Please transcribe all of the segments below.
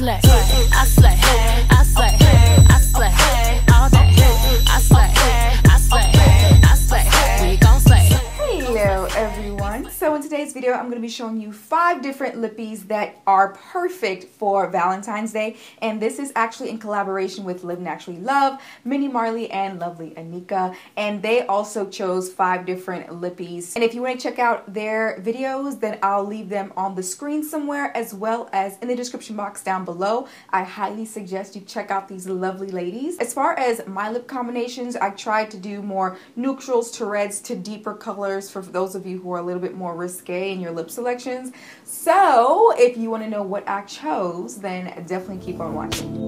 slay, I slay, I slay, I slay, all that hate, I slay, I slay, I slay, we gon' slay. Hello everyone. So in today's video, I'm gonna be showing you 5 different lippies that are perfect for Valentine's Day. And this is actually in collaboration with Live Naturally Love, Minnie Marley, and Lovely Anneka. And they also chose 5 different lippies. And if you wanna check out their videos, then I'll leave them on the screen somewhere, as well as in the description box down below. I highly suggest you check out these lovely ladies. As far as my lip combinations, I tried to do more neutrals to reds to deeper colors for those of you who are a little bit more risque in your lip selections. So if you want to know what I chose, then definitely keep on watching.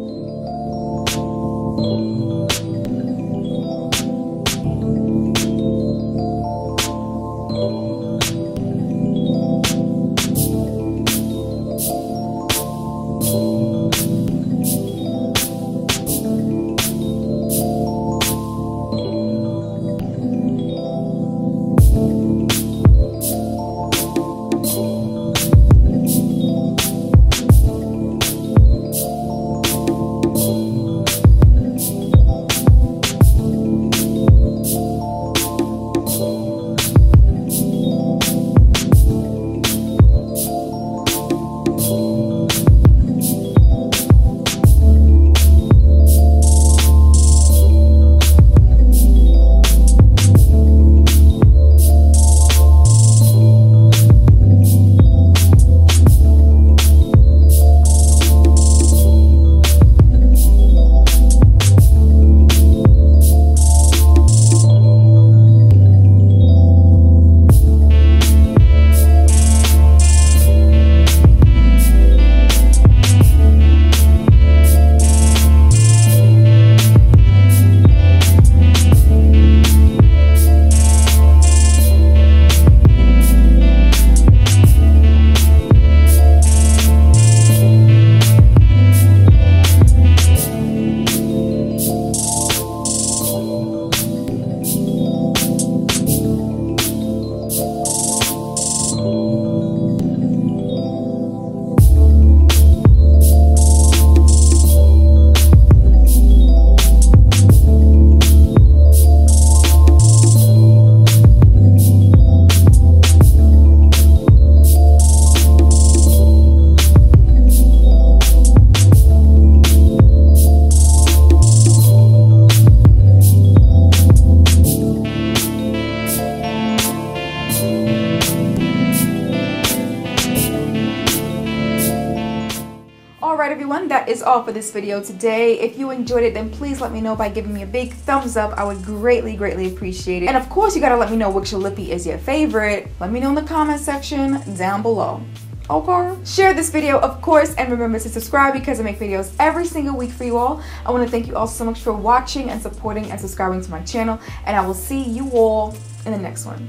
That is all for this video today. If you enjoyed it, then please let me know by giving me a big thumbs up. I would greatly appreciate it. And of course, you gotta let me know which lippy is your favorite. Let me know in the comment section down below. Okay. Share this video, of course, and remember to subscribe because I make videos every single week for you all. I want to thank you all so much for watching and supporting and subscribing to my channel, and I will see you all in the next one.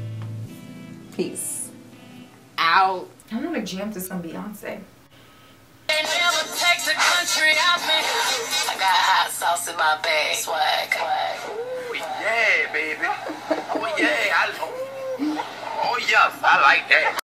Peace. Out. I'm gonna jam to some Beyonce. The country I've been. I got hot sauce in my bag. Swag. Ooh, yeah, baby. Oh yeah, I like that.